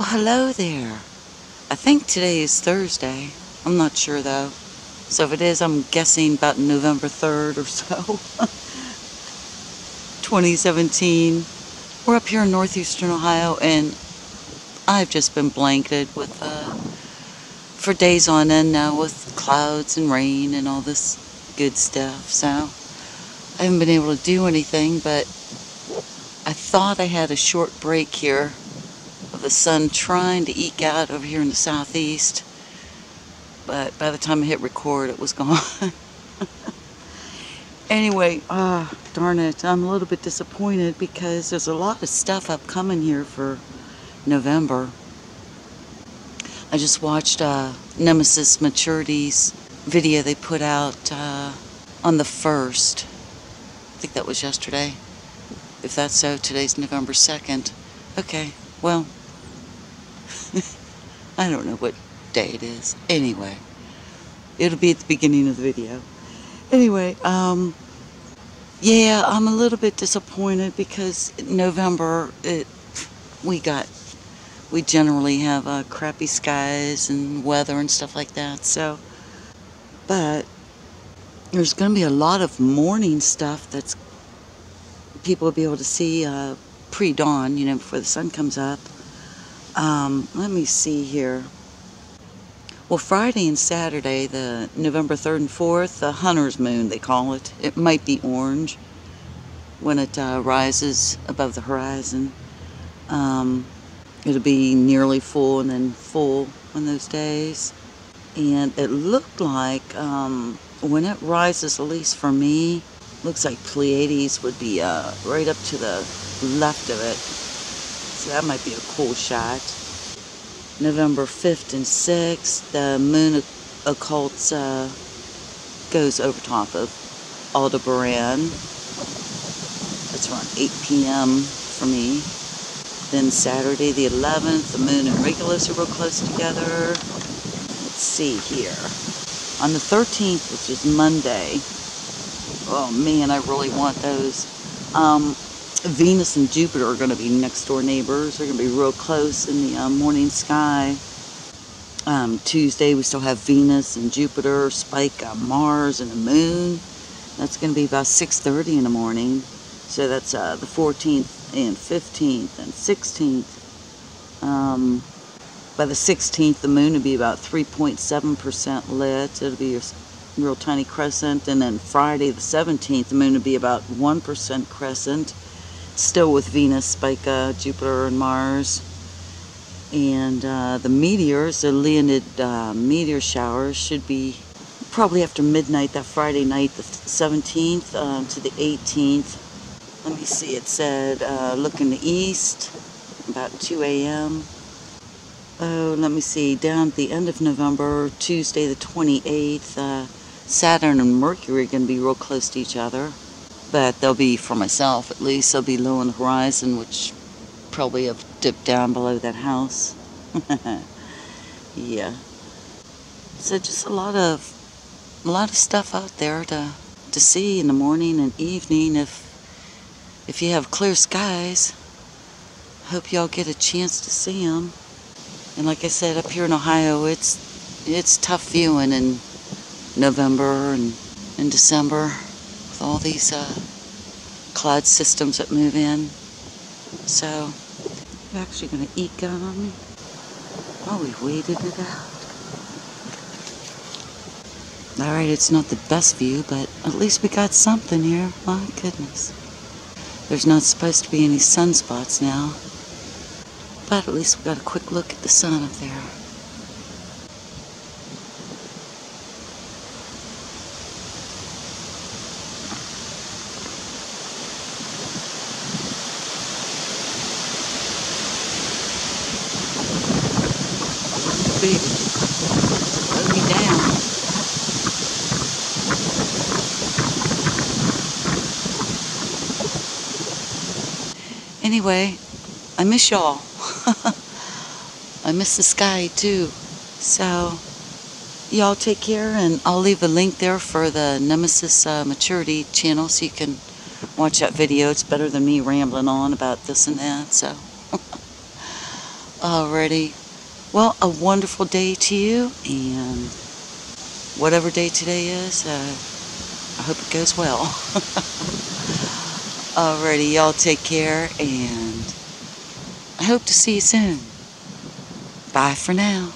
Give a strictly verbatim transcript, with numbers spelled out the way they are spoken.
Well, hello there. I think today is Thursday. I'm not sure though. So if it is, I'm guessing about November third or so. twenty seventeen. We're up here in northeastern Ohio, and I've just been blanketed with, uh, for days on end now, with clouds and rain and all this good stuff. So I haven't been able to do anything, but I thought I had a short break here of the sun trying to eke out over here in the southeast, but by the time I hit record it was gone. Anyway, ah, oh, darn it, I'm a little bit disappointed because there's a lot of stuff upcoming here for November. I just watched uh, Nemesis Maturity's video they put out uh, on the first. I think that was yesterday. If that's so, today's November second. Okay, well, I don't know what day it is. Anyway, it'll be at the beginning of the video. Anyway, um, yeah, I'm a little bit disappointed because in November, it, we got, we generally have uh, crappy skies and weather and stuff like that, so, but there's going to be a lot of morning stuff that's people will be able to see uh, pre-dawn, you know, before the sun comes up. Um, let me see here. Well, Friday and Saturday, the November third and fourth, the hunter's moon, they call it. It might be orange when it uh, rises above the horizon. Um, it'll be nearly full and then full on those days. And it looked like um, when it rises, at least for me, looks like Pleiades would be uh, right up to the left of it. So that might be a cool shot. November fifth and sixth, the moon occults uh, goes over top of Aldebaran. That's around eight p m for me. Then Saturday the eleventh, the moon and Regulus are real close together. Let's see here. On the thirteenth, which is Monday, oh man, I really want those. Um, Venus and Jupiter are going to be next door neighbors. They're going to be real close in the uh, morning sky. Um, Tuesday we still have Venus and Jupiter, Spica, Mars, and the Moon. That's going to be about six thirty in the morning. So that's uh, the fourteenth and fifteenth and sixteenth. Um, by the sixteenth, the Moon will be about three point seven percent lit. It'll be your real tiny crescent, and then Friday the seventeenth, the moon would be about one percent crescent, still with Venus, Spica, Jupiter, and Mars. And uh, the meteors, the Leonid uh, meteor showers should be probably after midnight that Friday night, the seventeenth uh, to the eighteenth. Let me see, it said uh, look in the east, about two a m Oh, let me see, down at the end of November, Tuesday the twenty-eighth, uh, Saturn and Mercury are going to be real close to each other. But they'll be, for myself at least, they'll be low on the horizon, which probably have dipped down below that house. Yeah. So just a lot of a lot of stuff out there to to see in the morning and evening if if you have clear skies. Hope y'all get a chance to see them. And like I said, up here in Ohio, it's it's tough viewing in November and in December with all these uh, cloud systems that move in. So I'm actually going to eat gum on me. Oh, we waited it out. All right, it's not the best view, but at least we got something here. My goodness. There's not supposed to be any sunspots now. But at least we got a quick look at the sun up there. Baby, let me down. Anyway, I miss y'all. I miss the sky too. So y'all take care, and I'll leave a link there for the Nemesis uh, Maturity channel so you can watch that video. It's better than me rambling on about this and that. So Alrighty. Well, a wonderful day to you, and whatever day today is, uh, I hope it goes well. Alrighty, y'all take care, and I hope to see you soon. Bye for now.